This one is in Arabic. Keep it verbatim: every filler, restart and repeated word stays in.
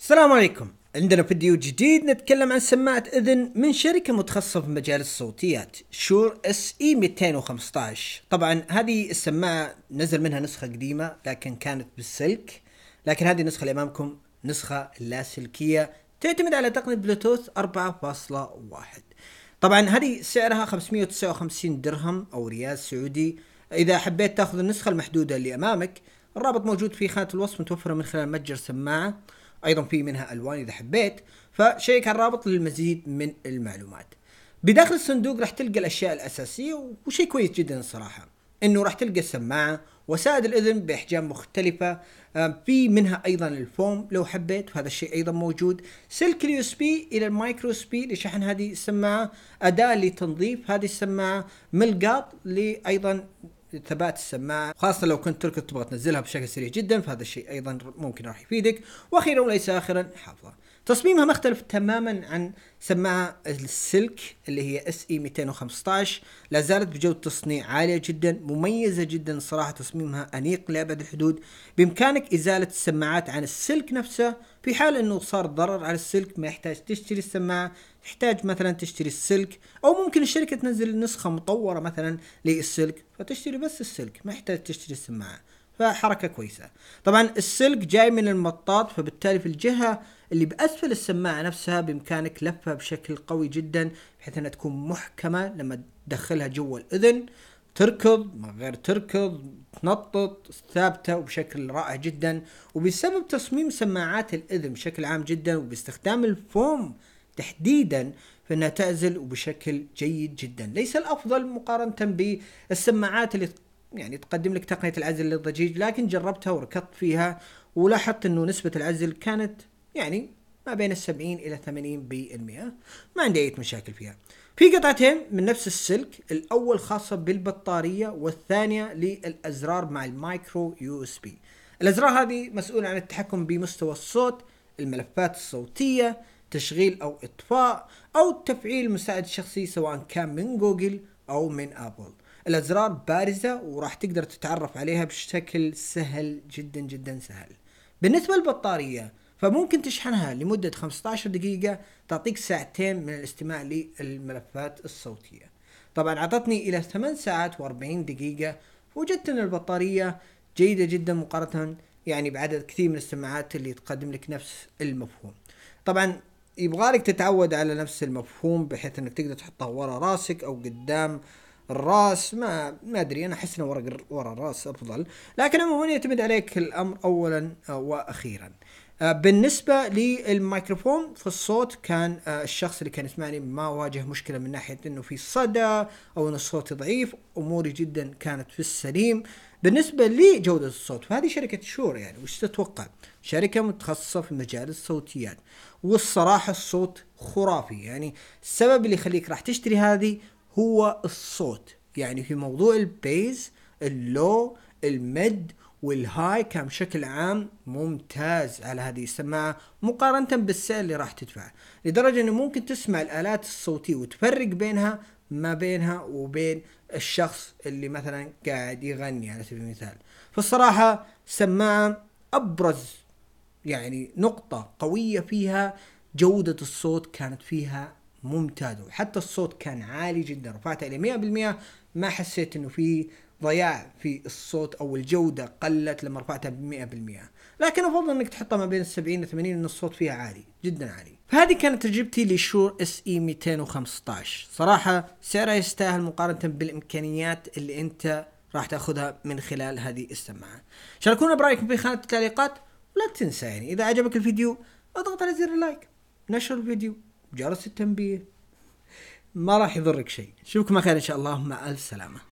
السلام عليكم. عندنا فيديو جديد نتكلم عن سماعة اذن من شركة متخصصة في مجال الصوتيات شور اس اي مئتين وخمسة عشر. طبعا هذه السماعة نزل منها نسخة قديمة لكن كانت بالسلك، لكن هذه النسخة اللي امامكم نسخة لاسلكية تعتمد على تقنية بلوتوث أربعة فاصلة واحد. طبعا هذه سعرها خمسمئة وتسعة وخمسين درهم او ريال سعودي. اذا حبيت تاخذ النسخة المحدودة اللي امامك الرابط موجود في خانة الوصف، متوفرة من خلال متجر سماعة، ايضا في منها الوان اذا حبيت، فشيك على الرابط للمزيد من المعلومات. بداخل الصندوق راح تلقى الاشياء الاساسيه، وشيء كويس جدا الصراحه انه راح تلقى السماعه وسائد الاذن باحجام مختلفه، في منها ايضا الفوم لو حبيت، وهذا الشيء ايضا موجود، سلك اليو اس بي الى المايكرو اس بي لشحن هذه السماعه، اداه لتنظيف هذه السماعه، ملقاط لايضا ثبات السماعه خاصه لو كنت تركض تبغى تنزلها بشكل سريع جدا، فهذا الشيء ايضا ممكن راح يفيدك. واخيرا وليس اخرا حافظه. تصميمها مختلف تماما عن سماعه السلك اللي هي اس اي مئتين وخمسة عشر، لا زالت بجوده تصنيع عاليه جدا، مميزه جدا صراحه، تصميمها انيق لابعد الحدود. بامكانك ازاله السماعات عن السلك نفسه في حال انه صار ضرر على السلك، ما يحتاج تشتري السماعه، تحتاج مثلا تشتري السلك، او ممكن الشركه تنزل نسخه مطوره مثلا للسلك فتشتري بس السلك، ما يحتاج تشتري السماعه، فحركه كويسه. طبعا السلك جاي من المطاط، فبالتالي في الجهه اللي باسفل السماعه نفسها بامكانك لفها بشكل قوي جدا بحيث انها تكون محكمه لما تدخلها جوا الاذن، تركض من غير تركض، تنطط، ثابته وبشكل رائع جدا. وبسبب تصميم سماعات الاذن بشكل عام جدا وباستخدام الفوم تحديدا فانها تعزل وبشكل جيد جدا، ليس الافضل مقارنه بالسماعات اللي يعني تقدم لك تقنيه العزل للضجيج، لكن جربتها وركضت فيها ولاحظت انه نسبه العزل كانت يعني ما بين السبعين الى ثمانين بالمئة، ما عندي اي مشاكل فيها. في قطعتين من نفس السلك، الاول خاصه بالبطاريه والثانيه للازرار مع المايكرو يو اس بي. الازرار هذه مسؤوله عن التحكم بمستوى الصوت، الملفات الصوتيه، تشغيل او اطفاء، او تفعيل مساعد شخصي سواء كان من جوجل او من ابل. الازرار بارزه وراح تقدر تتعرف عليها بشكل سهل جدا جدا سهل. بالنسبه للبطاريه فممكن تشحنها لمده خمسة عشر دقيقه، تعطيك ساعتين من الاستماع للملفات الصوتيه. طبعا اعطتني الى ثمان ساعات وأربعين دقيقه، وجدت ان البطاريه جيده جدا مقارنه يعني بعدد كثير من السماعات اللي تقدم لك نفس المفهوم. طبعا يبغالك تتعود على نفس المفهوم بحيث انك تقدر تحطها ورا راسك او قدام الراس، ما ما ادري، انا احس انه ورا ورا الراس افضل، لكن عموما يعتمد عليك الامر اولا واخيرا. بالنسبه للميكروفون في الصوت، كان الشخص اللي كان يسمعني ما واجه مشكله من ناحيه انه في صدى او ان الصوت ضعيف، اموري جدا كانت في السليم. بالنسبه لجوده الصوت فهذه شركه شور، يعني وش تتوقع؟ شركه متخصصه في مجال الصوتيات، والصراحه الصوت خرافي. يعني السبب اللي يخليك راح تشتري هذه هو الصوت، يعني في موضوع البيز، اللو، المد والهاي كان بشكل عام ممتاز على هذه السماعه مقارنه بالسعر اللي راح تدفعه، لدرجه انه ممكن تسمع الالات الصوتيه وتفرق بينها ما بينها وبين الشخص اللي مثلا قاعد يغني على سبيل المثال. فالصراحه السماعه ابرز يعني نقطه قويه فيها جوده الصوت، كانت فيها ممتازه، وحتى الصوت كان عالي جدا، رفعته الى مئة بالمئة، ما حسيت انه في ضياع في الصوت او الجوده قلت لما رفعتها ب مئة بالمئة، لكن افضل انك تحطها ما بين السبعين والثمانين ان الصوت فيها عالي جدا عالي. فهذه كانت تجربتي لشور اس اي مئتين وخمسة عشر، صراحه سعرها يستاهل مقارنه بالامكانيات اللي انت راح تاخذها من خلال هذه السماعه. شاركونا برايكم في خانه التعليقات، ولا تنسى يعني اذا عجبك الفيديو اضغط على زر اللايك، نشر الفيديو، جرس التنبيه، ما راح يضرك شيء. نشوفكم على خير ان شاء الله، مع السلامه.